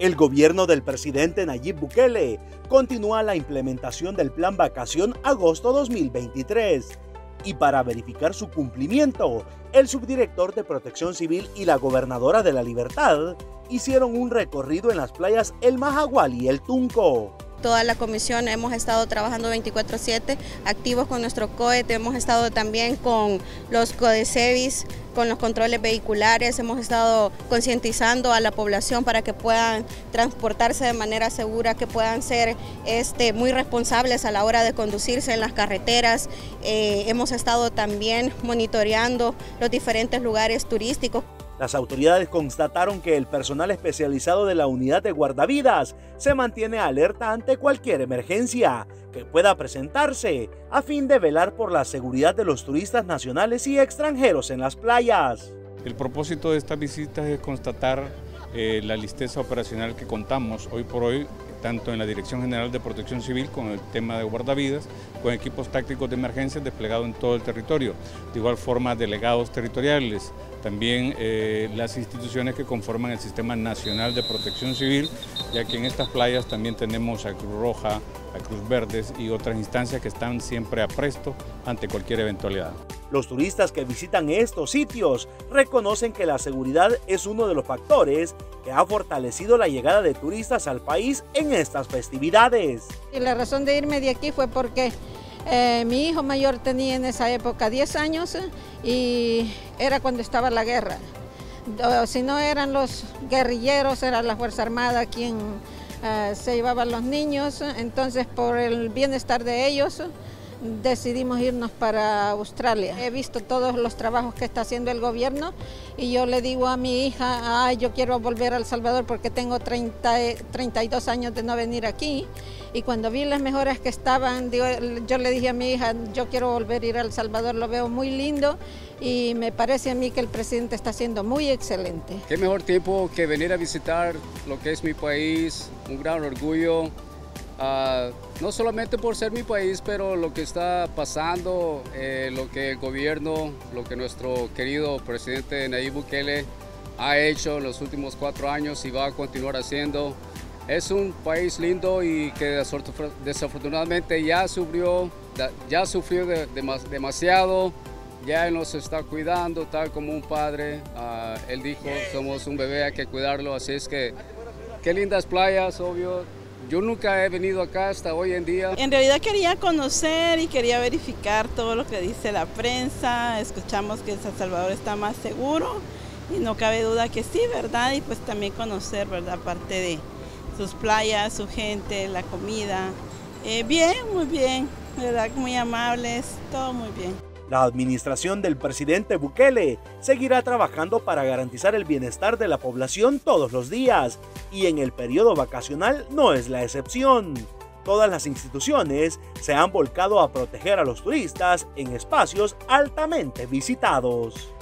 El gobierno del presidente Nayib Bukele continúa la implementación del Plan Vacación Agosto 2023. Y para verificar su cumplimiento, el subdirector de Protección Civil y la gobernadora de La Libertad hicieron un recorrido en las playas El Majahual y El Tunco. Toda la comisión hemos estado trabajando 24/7, activos con nuestro COET, hemos estado también con los CODESEVIS, con los controles vehiculares, hemos estado concientizando a la población para que puedan transportarse de manera segura, que puedan ser muy responsables a la hora de conducirse en las carreteras. Hemos estado también monitoreando los diferentes lugares turísticos. Las autoridades constataron que el personal especializado de la unidad de guardavidas se mantiene alerta ante cualquier emergencia que pueda presentarse a fin de velar por la seguridad de los turistas nacionales y extranjeros en las playas. El propósito de estas visitas es constatar la listeza operacional que contamos hoy por hoy, tanto en la Dirección General de Protección Civil con el tema de guardavidas, con equipos tácticos de emergencia desplegados en todo el territorio, de igual forma delegados territoriales, también las instituciones que conforman el Sistema Nacional de Protección Civil, ya que en estas playas también tenemos a Cruz Roja, a Cruz Verde y otras instancias que están siempre a presto ante cualquier eventualidad. Los turistas que visitan estos sitios reconocen que la seguridad es uno de los factores que ha fortalecido la llegada de turistas al país en estas festividades. Y la razón de irme de aquí fue porque mi hijo mayor tenía en esa época 10 años y era cuando estaba la guerra. Si no eran los guerrilleros, era la Fuerza Armada quien se llevaba a los niños. Entonces, por el bienestar de ellos, decidimos irnos para Australia. He visto todos los trabajos que está haciendo el gobierno y yo le digo a mi hija, yo quiero volver a El Salvador porque tengo 32 años de no venir aquí. Y cuando vi las mejoras que estaban, yo le dije a mi hija, yo quiero volver a ir a El Salvador, lo veo muy lindo y me parece a mí que el presidente está siendo muy excelente. Qué mejor tiempo que venir a visitar lo que es mi país, un gran orgullo. No solamente por ser mi país, pero lo que está pasando, lo que el gobierno, lo que nuestro querido presidente Nayib Bukele ha hecho en los últimos 4 años y va a continuar haciendo. Es un país lindo y que desafortunadamente ya sufrió demasiado, ya nos está cuidando tal como un padre. Él dijo, somos un bebé, hay que cuidarlo, así es que qué lindas playas, obvio. Yo nunca he venido acá hasta hoy en día. En realidad quería conocer y quería verificar todo lo que dice la prensa. Escuchamos que San Salvador está más seguro y no cabe duda que sí, ¿verdad? Y pues también conocer, ¿verdad?, parte de sus playas, su gente, la comida. Bien, muy bien, ¿verdad? Muy amables, todo muy bien. La administración del presidente Bukele seguirá trabajando para garantizar el bienestar de la población todos los días y en el periodo vacacional no es la excepción. Todas las instituciones se han volcado a proteger a los turistas en espacios altamente visitados.